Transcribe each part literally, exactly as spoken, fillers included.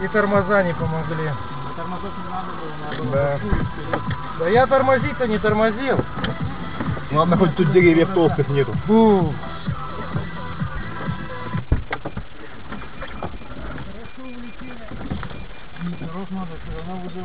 И тормоза не помогли. А тормозов не надо было, надо да. было. Да я тормозить-то не тормозил. Ладно, хоть тут деревьев толстых нету. Фу. Хорошо улетели. Дорог надо, все равно уже.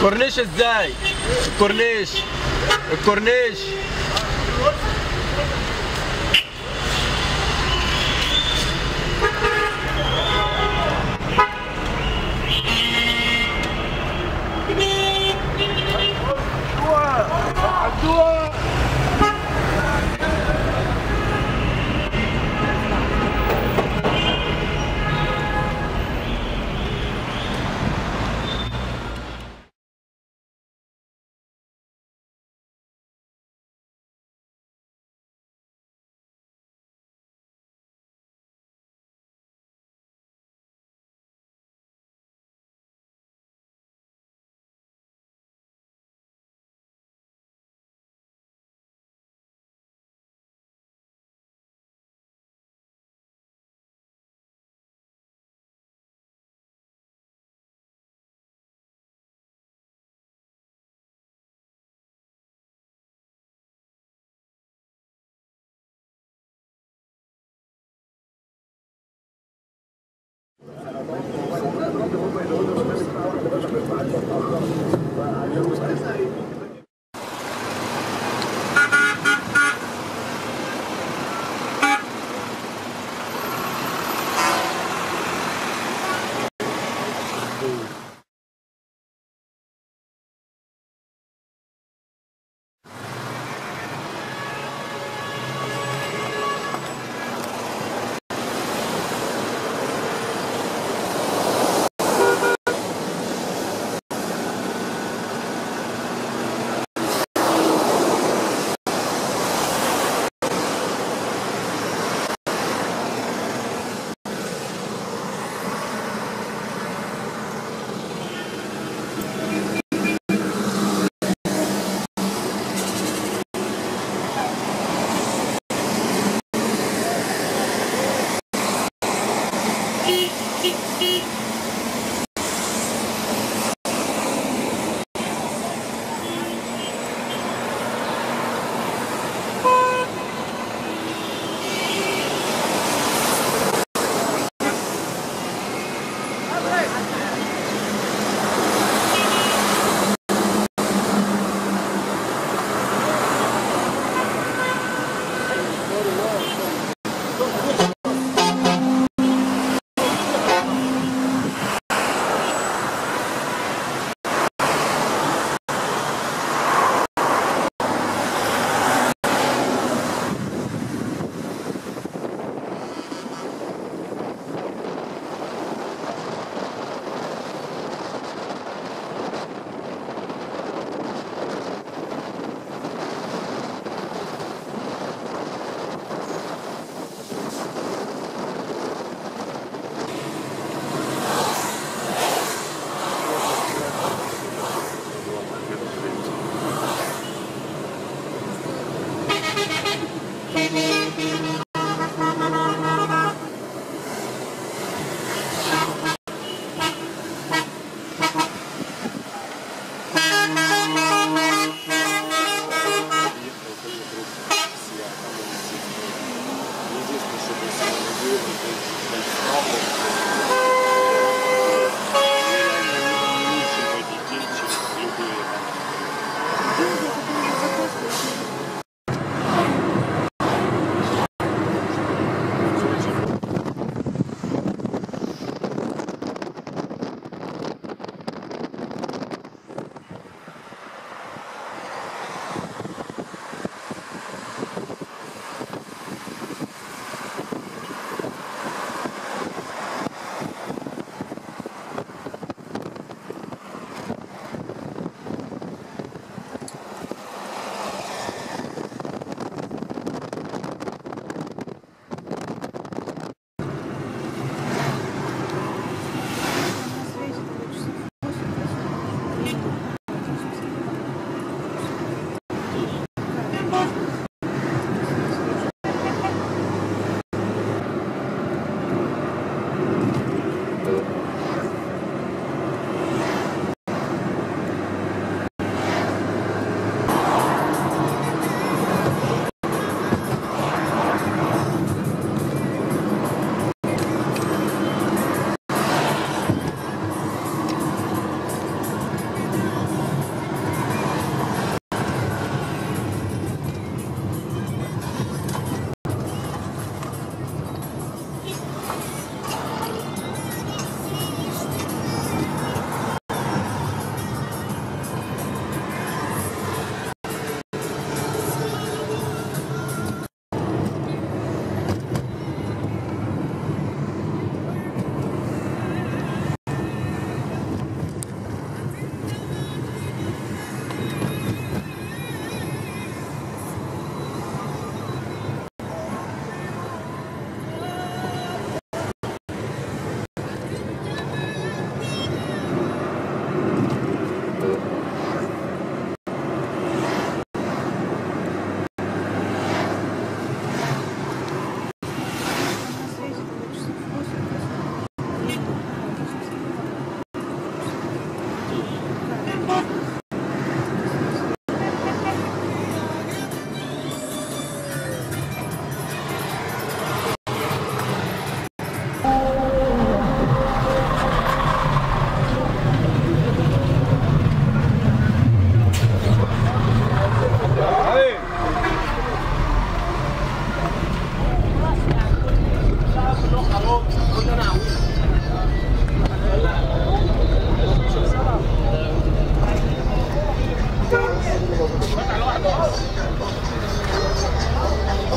الكورنيش ازاي؟ الكورنيش الكورنيش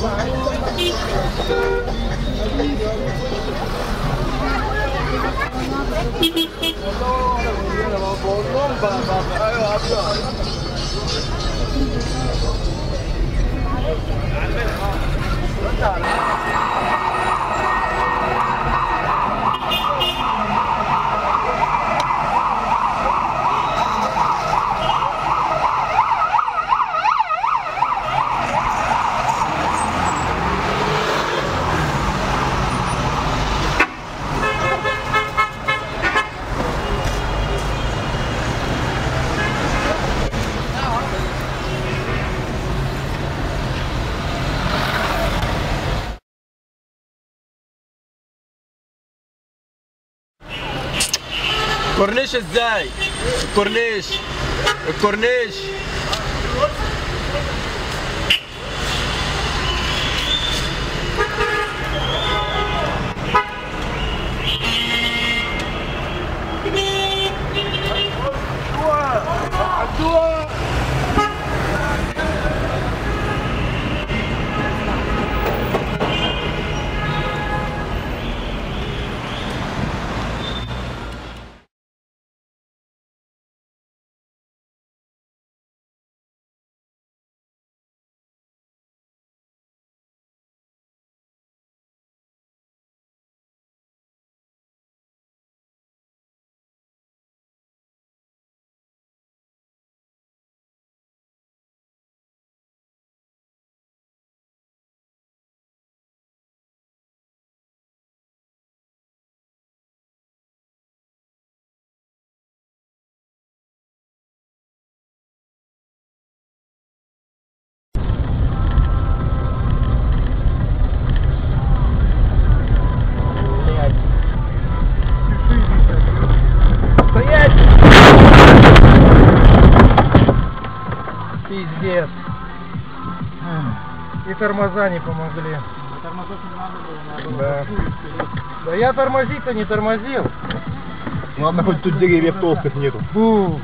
Altyazı M K كورنيش ازاي؟ الكورنيش الكورنيش Пиздец. И тормоза не помогли. А тормозов не надо было, надо было. Да. Да я тормозить-то не тормозил. Ладно, хоть тут деревьев толстых нету. Фу.